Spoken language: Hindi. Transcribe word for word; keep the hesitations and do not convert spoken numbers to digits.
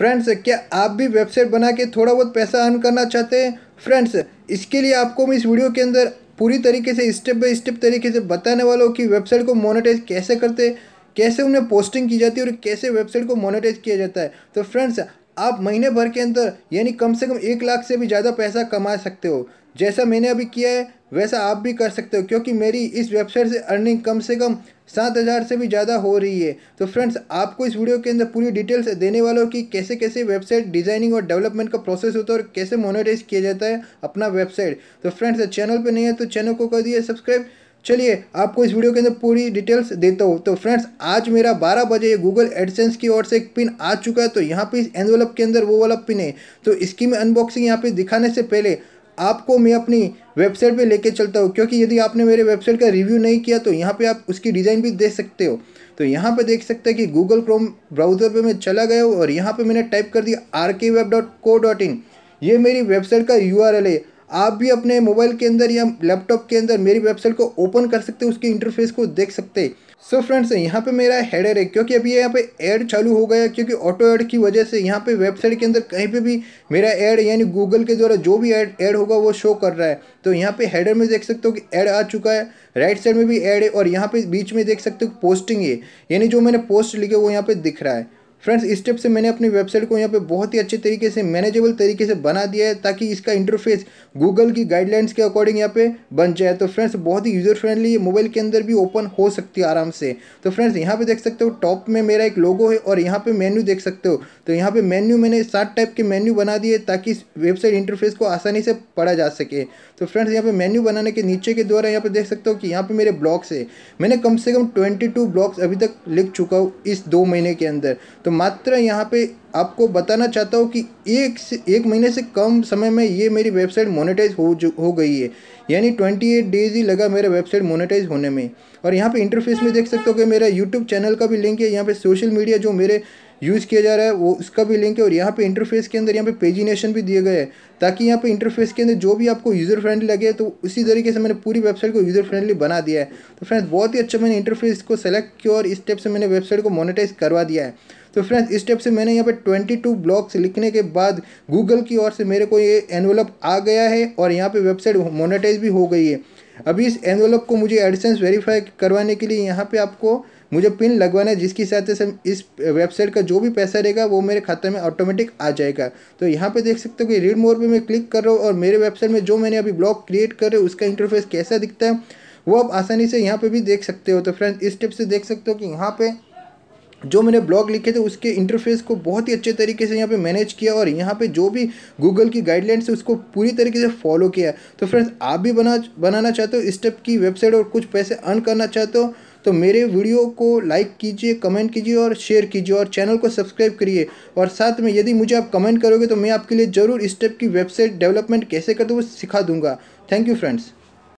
फ्रेंड्स, क्या आप भी वेबसाइट बना के थोड़ा बहुत पैसा अर्न करना चाहते हैं? फ्रेंड्स, इसके लिए आपको मैं इस वीडियो के अंदर पूरी तरीके से स्टेप बाय स्टेप तरीके से बताने वाला हूँ कि वेबसाइट को मोनेटाइज कैसे करते हैं, कैसे उन्हें पोस्टिंग की जाती है और कैसे वेबसाइट को मोनेटाइज किया जाता है। तो फ्रेंड्स, आप महीने भर के अंदर यानी कम से कम एक लाख से भी ज़्यादा पैसा कमा सकते हो। जैसा मैंने अभी किया है वैसा आप भी कर सकते हो, क्योंकि मेरी इस वेबसाइट से अर्निंग कम से कम सात हज़ार से भी ज़्यादा हो रही है। तो फ्रेंड्स, आपको इस वीडियो के अंदर पूरी डिटेल्स देने वाला हूँ कि कैसे कैसे वेबसाइट डिज़ाइनिंग और डेवलपमेंट का प्रोसेस होता है और कैसे मोनेटाइज किया जाता है अपना वेबसाइट। तो फ्रेंड्स, चैनल पर नहीं है तो चैनल को कर दिए सब्सक्राइब। चलिए आपको इस वीडियो के अंदर पूरी डिटेल्स देता हूँ। तो फ्रेंड्स, आज मेरा बारह बजे गूगल एडसेंस की ओर से एक पिन आ चुका है। तो यहाँ पे इस एनवेलप के अंदर वो वाला पिन है। तो इसकी मैं अनबॉक्सिंग यहाँ पे दिखाने से पहले आपको मैं अपनी वेबसाइट पे लेके चलता हूँ, क्योंकि यदि आपने मेरे वेबसाइट का रिव्यू नहीं किया तो यहाँ पर आप उसकी डिज़ाइन भी देख सकते हो। तो यहाँ पर देख सकते हैं कि गूगल क्रोम ब्राउज़र पर मैं चला गया हूँ और यहाँ पर मैंने टाइप कर दिया R K web dot co dot in. ये मेरी वेबसाइट का यू आर एल है। आप भी अपने मोबाइल के अंदर या लैपटॉप के अंदर मेरी वेबसाइट को ओपन कर सकते हो, उसके इंटरफेस को देख सकते हैं। सो फ्रेंड्स, यहाँ पे मेरा हेडर है, क्योंकि अभी यहाँ पे ऐड चालू हो गया है, क्योंकि ऑटो ऐड की वजह से यहाँ पे वेबसाइट के अंदर कहीं पे भी मेरा ऐड यानी गूगल के द्वारा जो भी ऐड ऐड होगा वो शो कर रहा है। तो यहाँ पे हेडर में देख सकते हो कि ऐड आ चुका है, राइट साइड में भी ऐड है और यहाँ पर बीच में देख सकते हो पोस्टिंग है, यानी जो मैंने पोस्ट लिखे वो यहाँ पर दिख रहा है। फ्रेंड्स, इस स्टेप से मैंने अपनी वेबसाइट को यहाँ पे बहुत ही अच्छे तरीके से मैनेजेबल तरीके से बना दिया है, ताकि इसका इंटरफेस गूगल की गाइडलाइंस के अकॉर्डिंग यहाँ पे बन जाए। तो फ्रेंड्स, बहुत ही यूज़र फ्रेंडली, मोबाइल के अंदर भी ओपन हो सकती है आराम से। तो फ्रेंड्स, यहाँ पे देख सकते हो टॉप में मेरा एक लोगो है और यहाँ पर मेन्यू देख सकते हो। तो यहाँ पर मेन्यू मैंने सात टाइप के मेन्यू बना दिए, ताकि इस वेबसाइट इंटरफेस को आसानी से पढ़ा जा सके। तो फ्रेंड्स, यहाँ पर मेन्यू बनाने के नीचे के द्वारा यहाँ पर देख सकते हो कि यहाँ पर मेरे ब्लॉग्स है। मैंने कम से कम ट्वेंटी टू ब्लॉग्स अभी तक लिख चुका हूँ इस दो महीने के अंदर। तो मात्र यहाँ पे आपको बताना चाहता हूँ कि एक से एक महीने से कम समय में ये मेरी वेबसाइट मोनेटाइज हो हो गई है, यानी अट्ठाईस डेज़ ही लगा मेरा वेबसाइट मोनेटाइज होने में। और यहाँ पे इंटरफेस में देख सकते हो कि मेरा यूट्यूब चैनल का भी लिंक है, यहाँ पे सोशल मीडिया जो मेरे यूज़ किया जा रहा है वो उसका भी लिंक है और यहाँ पे इंटरफेस के अंदर यहाँ पे पेजिनेशन भी दिए गए हैं, ताकि यहाँ पे इंटरफेस के अंदर जो भी आपको यूज़र फ्रेंडली लगे। तो उसी तरीके से मैंने पूरी वेबसाइट को यूज़र फ्रेंडली बना दिया है। तो फ्रेंड्स, बहुत ही अच्छा मैंने इंटरफेस को सेलेक्ट किया और इस स्टेप से मैंने वेबसाइट को मोनेटाइज करवा दिया है। तो फ्रेंड्स, इस स्टेप से मैंने यहाँ पे बाईस ब्लॉग्स लिखने के बाद गूगल की ओर से मेरे को ये एनवेलप आ गया है और यहाँ पे वेबसाइट मोनेटाइज भी हो गई है। अभी इस एनवेलप को मुझे एडसेंस वेरीफाई करवाने के लिए यहाँ पे आपको मुझे पिन लगवाना है, जिसकी सहायता से इस वेबसाइट का जो भी पैसा रहेगा वो मेरे खाते में ऑटोमेटिक आ जाएगा। तो यहाँ पे देख सकते हो कि रीड मोर पे मैं क्लिक कर रहा हूँ और मेरे वेबसाइट में जो मैंने अभी ब्लॉग क्रिएट कर रहे उसका इंटरफेस कैसा दिखता है वो आप आसानी से यहाँ पर भी देख सकते हो। तो फ्रेंड्स, इस स्टेप से देख सकते हो कि यहाँ पर जो मैंने ब्लॉग लिखे थे उसके इंटरफेस को बहुत ही अच्छे तरीके से यहाँ पे मैनेज किया और यहाँ पे जो भी गूगल की गाइडलाइंस है उसको पूरी तरीके से फॉलो किया। तो फ्रेंड्स, आप भी बना बनाना चाहते हो इस टाइप की वेबसाइट और कुछ पैसे अर्न करना चाहते हो तो मेरे वीडियो को लाइक कीजिए, कमेंट कीजिए और शेयर कीजिए और चैनल को सब्सक्राइब करिए। और साथ में यदि मुझे आप कमेंट करोगे तो मैं आपके लिए ज़रूर इस टाइप की वेबसाइट डेवलपमेंट कैसे करते हो वो सिखा दूँगा। Thank you friends.